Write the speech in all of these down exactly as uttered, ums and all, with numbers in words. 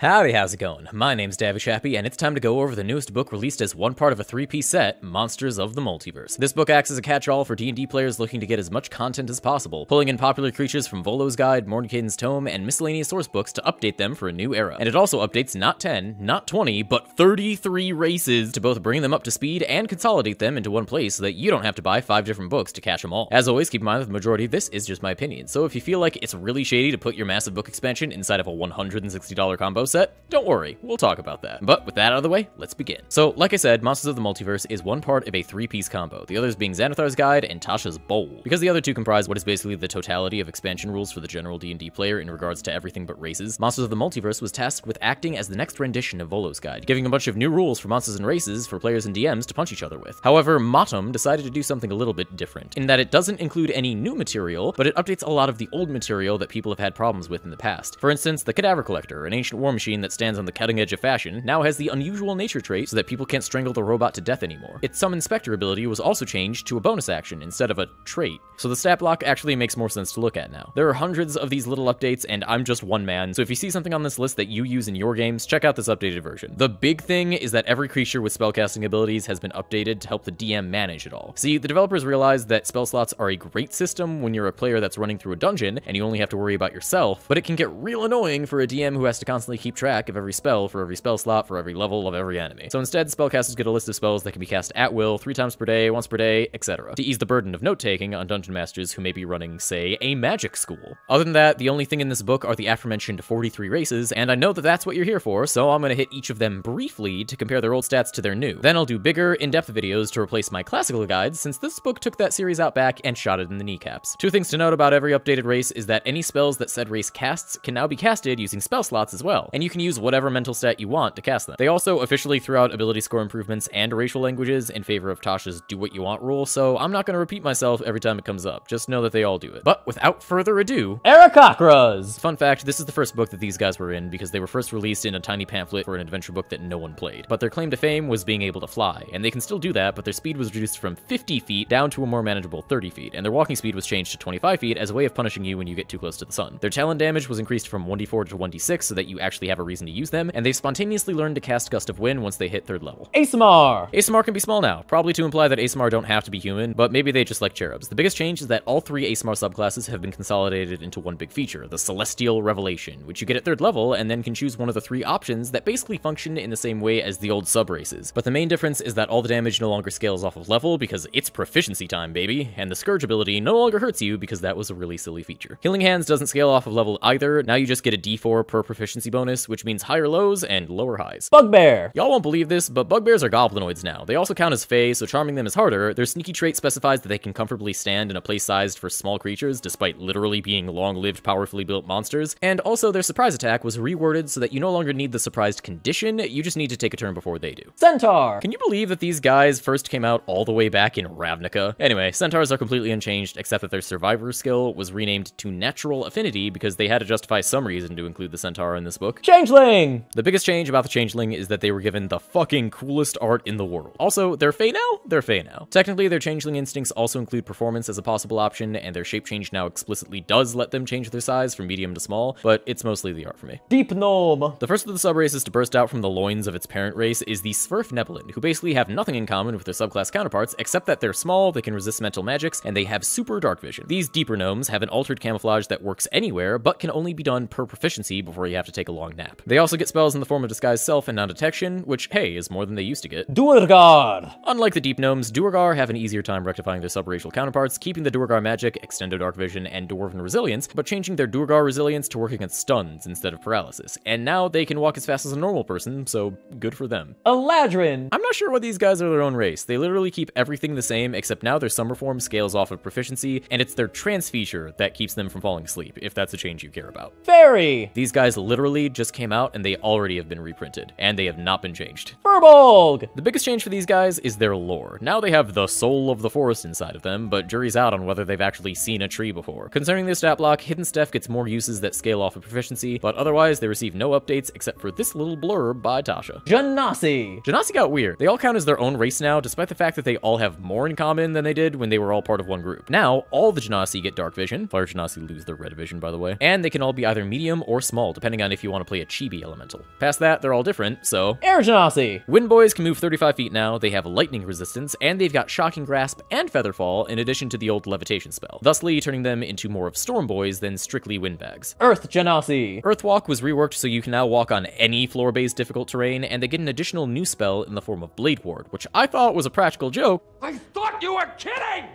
Howdy, how's it going? My name's Davvy Chappy, and it's time to go over the newest book released as one part of a three-piece set, Monsters of the Multiverse. This book acts as a catch-all for D and D players looking to get as much content as possible, pulling in popular creatures from Volo's Guide, Mordenkainen's Tome, and miscellaneous source books to update them for a new era. And it also updates not ten, not twenty, but thirty-three races to both bring them up to speed and consolidate them into one place so that you don't have to buy five different books to catch them all. As always, keep in mind that the majority of this is just my opinion, so if you feel like it's really shady to put your massive book expansion inside of a one hundred sixty dollar combo set, don't worry, we'll talk about that. But with that out of the way, let's begin. So, like I said, Monsters of the Multiverse is one part of a three-piece combo, the others being Xanathar's Guide and Tasha's Bowl, because the other two comprise what is basically the totality of expansion rules for the general D and D player in regards to everything but races. Monsters of the Multiverse was tasked with acting as the next rendition of Volo's Guide, giving a bunch of new rules for monsters and races for players and D Ms to punch each other with. However, Matom decided to do something a little bit different, in that it doesn't include any new material, but it updates a lot of the old material that people have had problems with in the past. For instance, the Cadaver Collector, an ancient war machine that stands on the cutting edge of fashion, now has the unusual nature trait so that people can't strangle the robot to death anymore. Its summon specter ability was also changed to a bonus action instead of a trait, so the stat block actually makes more sense to look at now. There are hundreds of these little updates, and I'm just one man, so if you see something on this list that you use in your games, check out this updated version. The big thing is that every creature with spellcasting abilities has been updated to help the D M manage it all. See, the developers realized that spell slots are a great system when you're a player that's running through a dungeon and you only have to worry about yourself, but it can get real annoying for a D M who has to constantly keep track of every spell for every spell slot for every level of every enemy. So instead, spellcasters get a list of spells that can be cast at will, three times per day, once per day, et cetera, to ease the burden of note-taking on dungeon masters who may be running, say, a magic school. Other than that, the only thing in this book are the aforementioned forty-three races, and I know that that's what you're here for, so I'm gonna hit each of them briefly to compare their old stats to their new. Then I'll do bigger, in-depth videos to replace my classical guides, since this book took that series out back and shot it in the kneecaps. Two things to note about every updated race is that any spells that said race casts can now be casted using spell slots as well, and you can use whatever mental stat you want to cast them. They also officially threw out ability score improvements and racial languages in favor of Tasha's do what you want rule, so I'm not going to repeat myself every time it comes up. Just know that they all do it. But without further ado, Aarakocras! Fun fact, this is the first book that these guys were in because they were first released in a tiny pamphlet for an adventure book that no one played. But their claim to fame was being able to fly, and they can still do that, but their speed was reduced from fifty feet down to a more manageable thirty feet, and their walking speed was changed to twenty-five feet as a way of punishing you when you get too close to the sun. Their talent damage was increased from one d four to one d six so that you actually have a reason to use them, and they've spontaneously learned to cast Gust of Wind once they hit third level. Aasimar! Aasimar can be small now, probably to imply that Aasimar don't have to be human, but maybe they just like cherubs. The biggest change is that all three Aasimar subclasses have been consolidated into one big feature, the Celestial Revelation, which you get at third level and then can choose one of the three options that basically function in the same way as the old sub-races. But the main difference is that all the damage no longer scales off of level because it's proficiency time, baby, and the Scourge ability no longer hurts you because that was a really silly feature. Healing Hands doesn't scale off of level either, now you just get a d four per proficiency bonus, which means higher lows and lower highs. Bugbear! Y'all won't believe this, but Bugbears are goblinoids now. They also count as Fae, so charming them is harder. Their sneaky trait specifies that they can comfortably stand in a place sized for small creatures, despite literally being long-lived, powerfully built monsters, and also their surprise attack was reworded so that you no longer need the surprised condition, you just need to take a turn before they do. Centaur! Can you believe that these guys first came out all the way back in Ravnica? Anyway, Centaurs are completely unchanged, except that their Survivor skill was renamed to Natural Affinity because they had to justify some reason to include the Centaur in this book. Changeling! The biggest change about the Changeling is that they were given the fucking coolest art in the world. Also, they're Fae now? They're Fae now. Technically, their Changeling instincts also include performance as a possible option, and their shape change now explicitly does let them change their size from medium to small, but it's mostly the art for me. Deep Gnome! The first of the sub-races to burst out from the loins of its parent race is the Svirfneblin, who basically have nothing in common with their subclass counterparts, except that they're small, they can resist mental magics, and they have super dark vision. These deeper gnomes have an altered camouflage that works anywhere, but can only be done per proficiency before you have to take a long nap. They also get spells in the form of Disguise Self and Non-Detection, which, hey, is more than they used to get. Duergar! Unlike the Deep Gnomes, Duergar have an easier time rectifying their subracial counterparts, keeping the Duergar magic, extended dark vision, and dwarven resilience, but changing their Duergar resilience to work against stuns instead of paralysis. And now they can walk as fast as a normal person, so good for them. Eladrin! I'm not sure why these guys are their own race. They literally keep everything the same, except now their summer form scales off of proficiency, and it's their trance feature that keeps them from falling asleep, if that's a change you care about. Fairy! These guys literally Literally just came out and they already have been reprinted, and they have not been changed. Furbolg! The biggest change for these guys is their lore. Now they have the soul of the forest inside of them, but jury's out on whether they've actually seen a tree before. Concerning their stat block, Hidden Steph gets more uses that scale off of proficiency, but otherwise they receive no updates except for this little blurb by Tasha. Genasi! Genasi got weird. They all count as their own race now, despite the fact that they all have more in common than they did when they were all part of one group. Now, all the Genasi get dark vision. Fire Genasi lose their red vision, by the way, and they can all be either medium or small, depending on if you want to play a chibi elemental. Past that, they're all different, so... Air Genasi! Wind Boys can move thirty-five feet now, they have lightning resistance, and they've got Shocking Grasp and Featherfall in addition to the old Levitation spell, thusly turning them into more of Storm Boys than strictly windbags. Earth Genasi! Earthwalk was reworked so you can now walk on any floor-based difficult terrain, and they get an additional new spell in the form of Blade Ward, which I thought was a practical joke. I thought you were kidding!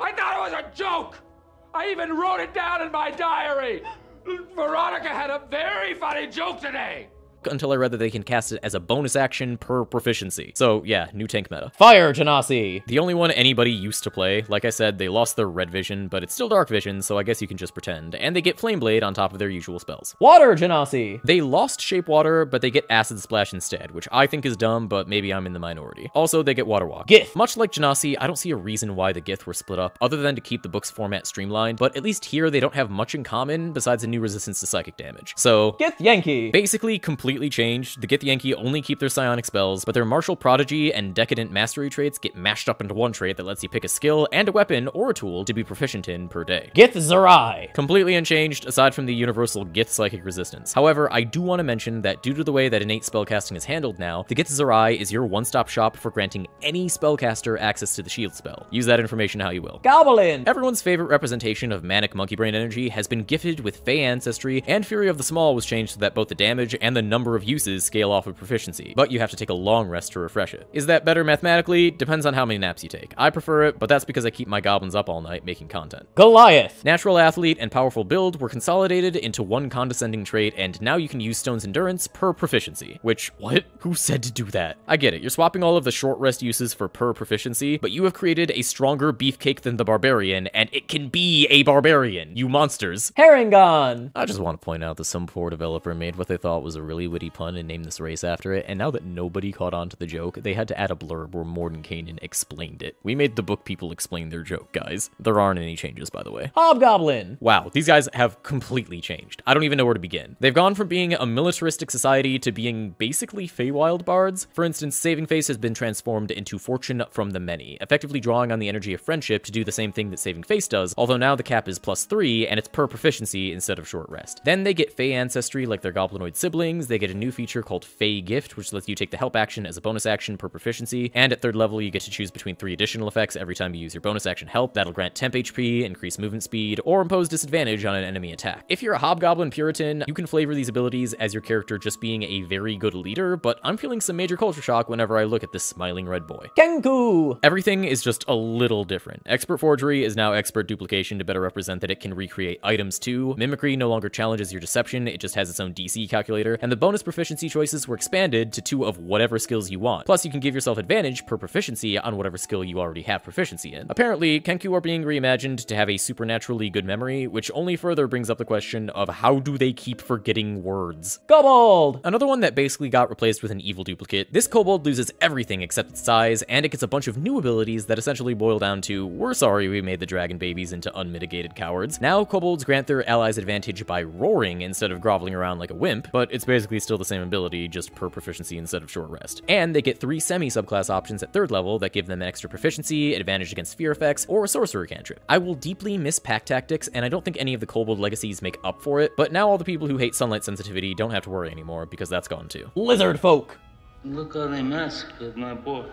I thought it was a joke! I even wrote it down in my diary! Veronica had a very funny joke today! Until I read that they can cast it as a bonus action per proficiency. So yeah, new tank meta. Fire Genasi! The only one anybody used to play. Like I said, they lost their red vision, but it's still dark vision, so I guess you can just pretend. And they get Flame Blade on top of their usual spells. Water Genasi! They lost Shape Water, but they get Acid Splash instead, which I think is dumb, but maybe I'm in the minority. Also, they get Water Walk. Gith! Much like Genasi, I don't see a reason why the Gith were split up, other than to keep the book's format streamlined, but at least here they don't have much in common besides a new resistance to psychic damage. So... Githyanki! Basically, complete Completely changed. The Githyanki only keep their psionic spells, but their martial prodigy and decadent mastery traits get mashed up into one trait that lets you pick a skill and a weapon or a tool to be proficient in per day. Githzerai! Completely unchanged, aside from the universal Gith psychic resistance. However, I do want to mention that due to the way that innate spellcasting is handled now, the Githzerai is your one-stop shop for granting any spellcaster access to the shield spell. Use that information how you will. Goblin! Everyone's favorite representation of manic monkey brain energy has been gifted with Fey ancestry, and Fury of the Small was changed so that both the damage and the number number of uses scale off of proficiency, but you have to take a long rest to refresh it. Is that better mathematically? Depends on how many naps you take. I prefer it, but that's because I keep my goblins up all night making content. Goliath! Natural athlete and powerful build were consolidated into one condescending trait, and now you can use Stone's Endurance per proficiency. Which, what? Who said to do that? I get it, you're swapping all of the short rest uses for per proficiency, but you have created a stronger beefcake than the barbarian, and it can be a barbarian, you monsters. Herengon! I just want to point out that some poor developer made what they thought was a really witty pun and named this race after it, and now that nobody caught on to the joke, they had to add a blurb where Mordenkainen explained it. We made the book people explain their joke, guys. There aren't any changes, by the way. Hobgoblin! Wow, these guys have completely changed. I don't even know where to begin. They've gone from being a militaristic society to being basically Feywild bards. For instance, Saving Face has been transformed into Fortune from the Many, effectively drawing on the energy of friendship to do the same thing that Saving Face does, although now the cap is plus three, and it's per proficiency instead of short rest. Then they get Fey ancestry like their goblinoid siblings. They get a new feature called Fey Gift, which lets you take the help action as a bonus action per proficiency, and at third level, you get to choose between three additional effects every time you use your bonus action help. That'll grant temp H P, increase movement speed, or impose disadvantage on an enemy attack. If you're a Hobgoblin Puritan, you can flavor these abilities as your character just being a very good leader, but I'm feeling some major culture shock whenever I look at this smiling red boy. Kenku! Everything is just a little different. Expert Forgery is now Expert Duplication to better represent that it can recreate items too. Mimicry no longer challenges your deception, it just has its own D C calculator, and the bonus proficiency choices were expanded to two of whatever skills you want. Plus, you can give yourself advantage per proficiency on whatever skill you already have proficiency in. Apparently, Kenku are being reimagined to have a supernaturally good memory, which only further brings up the question of how do they keep forgetting words? Kobold! Another one that basically got replaced with an evil duplicate. This Kobold loses everything except its size, and it gets a bunch of new abilities that essentially boil down to, we're sorry we made the dragon babies into unmitigated cowards. Now, Kobolds grant their allies advantage by roaring instead of groveling around like a wimp, but it's basically still the same ability, just per proficiency instead of short rest. And they get three semi-subclass options at third level that give them an extra proficiency, advantage against fear effects, or a sorcerer cantrip. I will deeply miss pack tactics, and I don't think any of the Kobold legacies make up for it, but now all the people who hate sunlight sensitivity don't have to worry anymore, because that's gone too. Lizardfolk! Look at the mask of my boy.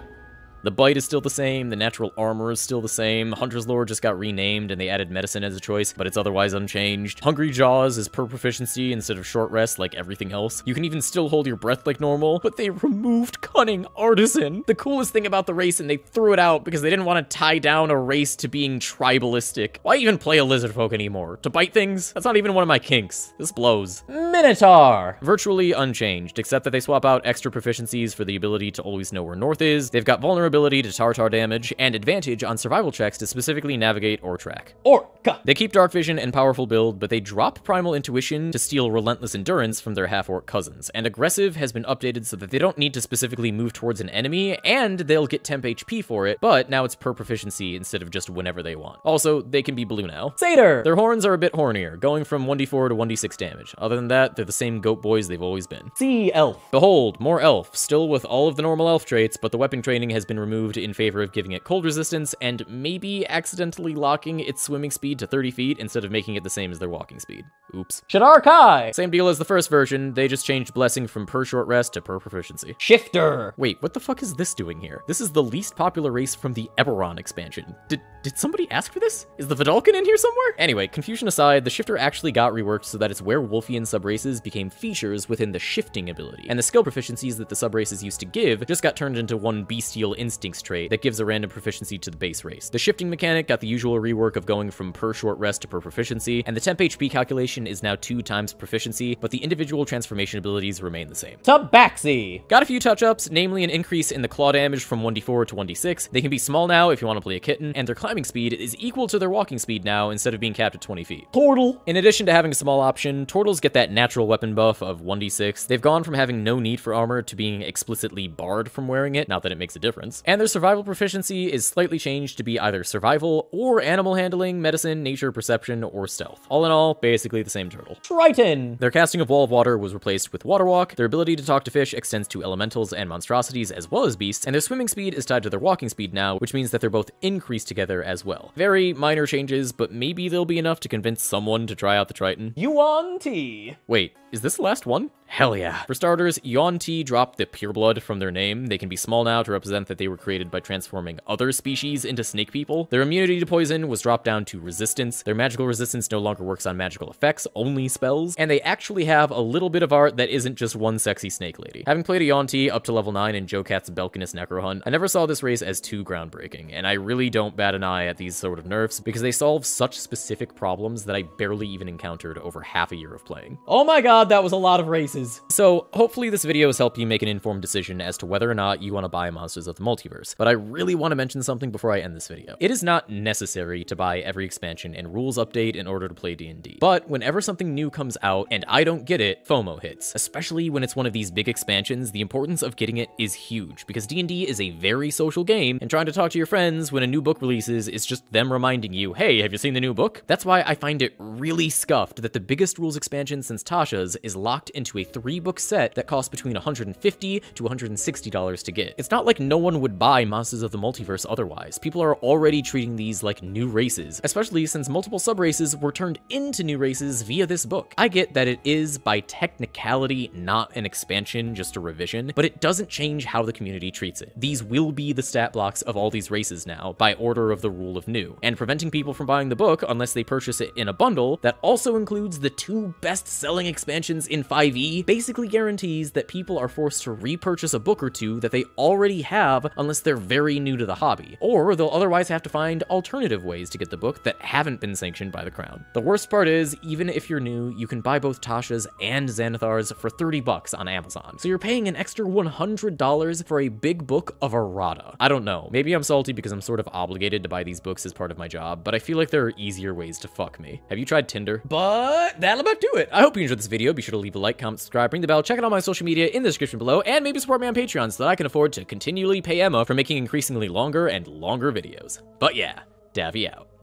The bite is still the same, the natural armor is still the same, Hunter's Lore just got renamed and they added medicine as a choice, but it's otherwise unchanged. Hungry Jaws is per proficiency instead of short rest like everything else. You can even still hold your breath like normal, but they removed Cunning Artisan, the coolest thing about the race, and they threw it out because they didn't want to tie down a race to being tribalistic. Why even play a Lizardfolk anymore? To bite things? That's not even one of my kinks. This blows. Minotaur! Virtually unchanged, except that they swap out extra proficiencies for the ability to always know where north is. They've got vulnerability ability to Tartar damage, and advantage on survival checks to specifically navigate or track. Orca! They keep Dark Vision and powerful build, but they drop Primal Intuition to steal Relentless Endurance from their half-orc cousins, and Aggressive has been updated so that they don't need to specifically move towards an enemy, and they'll get temp H P for it, but now it's per proficiency instead of just whenever they want. Also, they can be blue now. Satyr! Their horns are a bit hornier, going from one d four to one d six damage. Other than that, they're the same goat boys they've always been. Sea Elf! Behold, more Elf, still with all of the normal Elf traits, but the weapon training has been been removed in favor of giving it cold resistance, and maybe accidentally locking its swimming speed to thirty feet instead of making it the same as their walking speed. Oops. Shadar Kai! Same deal as the first version, they just changed Blessing from per short rest to per proficiency. Shifter! Wait, what the fuck is this doing here? This is the least popular race from the Eberron expansion. Did did somebody ask for this? Is the Vidalcan in here somewhere? Anyway, confusion aside, the Shifter actually got reworked so that its werewolfian subraces became features within the shifting ability, and the skill proficiencies that the subraces used to give just got turned into one bestial instincts trait that gives a random proficiency to the base race. The shifting mechanic got the usual rework of going from per short rest to per proficiency, and the temp H P calculation is now two times proficiency, but the individual transformation abilities remain the same. Tabaxi! Got a few touch-ups, namely an increase in the claw damage from one d four to one d six. They can be small now if you want to play a kitten, and their climbing speed is equal to their walking speed now instead of being capped at twenty feet. Tortle! In addition to having a small option, Tortles get that natural weapon buff of one d six. They've gone from having no need for armor to being explicitly barred from wearing it, not that it makes a difference. And their survival proficiency is slightly changed to be either survival or animal handling, medicine, nature, perception, or stealth. All in all, basically the same turtle. Triton! Their casting of Wall of Water was replaced with Water Walk, their ability to talk to fish extends to elementals and monstrosities as well as beasts, and their swimming speed is tied to their walking speed now, which means that they're both increased together as well. Very minor changes, but maybe they'll be enough to convince someone to try out the Triton. Yuan-ti! Wait, is this the last one? Hell yeah. For starters, Yuan-ti dropped the pureblood from their name. They can be small now to represent that they were created by transforming other species into snake people. Their immunity to poison was dropped down to resistance. Their magical resistance no longer works on magical effects, only spells. And they actually have a little bit of art that isn't just one sexy snake lady. Having played a Yuan-ti up to level nine in Joe Cat's Belkinus Necrohunt, I never saw this race as too groundbreaking, and I really don't bat an eye at these sort of nerfs because they solve such specific problems that I barely even encountered over half a year of playing. Oh my god, that was a lot of races. So hopefully this video has helped you make an informed decision as to whether or not you want to buy Monsters of the Multiverse, but I really want to mention something before I end this video. It is not necessary to buy every expansion and rules update in order to play D and D, but whenever something new comes out and I don't get it, FOMO hits. Especially when it's one of these big expansions, the importance of getting it is huge, because D and D is a very social game, and trying to talk to your friends when a new book releases is just them reminding you, hey, have you seen the new book? That's why I find it really scuffed that the biggest rules expansion since Tasha's is locked into a three-book set that costs between one hundred fifty dollars to one hundred sixty dollars to get. It's not like no one would buy Monsters of the Multiverse otherwise. People are already treating these like new races, especially since multiple sub-races were turned into new races via this book. I get that it is, by technicality, not an expansion, just a revision, but it doesn't change how the community treats it. These will be the stat blocks of all these races now, by order of the rule of new, and preventing people from buying the book unless they purchase it in a bundle that also includes the two best-selling expansions in five E basically guarantees that people are forced to repurchase a book or two that they already have unless they're very new to the hobby, or they'll otherwise have to find alternative ways to get the book that haven't been sanctioned by the Crown. The worst part is, even if you're new, you can buy both Tasha's and Xanathar's for thirty bucks on Amazon, so you're paying an extra one hundred dollars for a big book of errata. I don't know, maybe I'm salty because I'm sort of obligated to buy these books as part of my job, but I feel like there are easier ways to fuck me. Have you tried Tinder? But that'll about do it. I hope you enjoyed this video. Be sure to leave a like, comment, subscribe, ring the bell, check out all my social media in the description below, and maybe support me on Patreon so that I can afford to continually pay Emma for making increasingly longer and longer videos. But yeah, Davvy out.